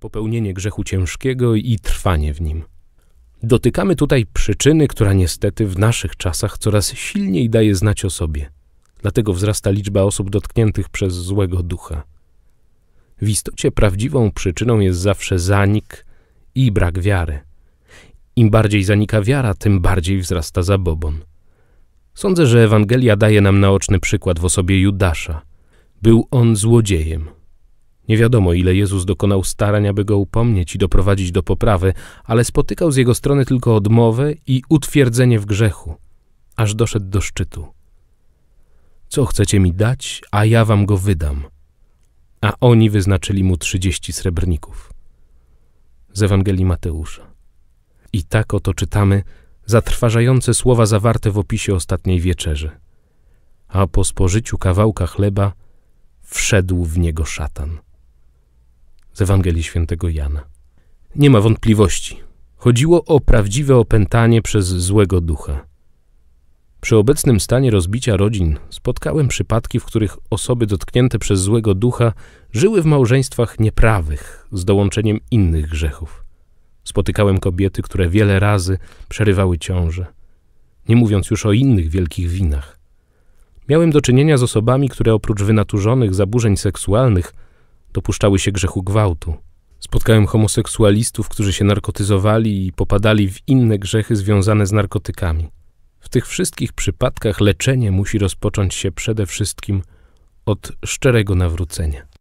Popełnienie grzechu ciężkiego i trwanie w nim. Dotykamy tutaj przyczyny, która niestety w naszych czasach coraz silniej daje znać o sobie. Dlatego wzrasta liczba osób dotkniętych przez złego ducha. W istocie prawdziwą przyczyną jest zawsze zanik i brak wiary. Im bardziej zanika wiara, tym bardziej wzrasta zabobon. Sądzę, że Ewangelia daje nam naoczny przykład w osobie Judasza. Był on złodziejem. Nie wiadomo, ile Jezus dokonał starań, aby go upomnieć i doprowadzić do poprawy, ale spotykał z jego strony tylko odmowę i utwierdzenie w grzechu, aż doszedł do szczytu. Co chcecie mi dać, a ja wam go wydam. A oni wyznaczyli mu 30 srebrników. Z Ewangelii Mateusza. I tak oto czytamy zatrważające słowa zawarte w opisie ostatniej wieczerzy. A po spożyciu kawałka chleba wszedł w niego szatan. Z Ewangelii Świętego Jana. Nie ma wątpliwości. Chodziło o prawdziwe opętanie przez złego ducha. Przy obecnym stanie rozbicia rodzin spotkałem przypadki, w których osoby dotknięte przez złego ducha żyły w małżeństwach nieprawych z dołączeniem innych grzechów. Spotykałem kobiety, które wiele razy przerywały ciążę, nie mówiąc już o innych wielkich winach. Miałem do czynienia z osobami, które oprócz wynaturzonych zaburzeń seksualnych dopuszczały się grzechu gwałtu. Spotkałem homoseksualistów, którzy się narkotyzowali i popadali w inne grzechy związane z narkotykami. W tych wszystkich przypadkach leczenie musi rozpocząć się przede wszystkim od szczerego nawrócenia.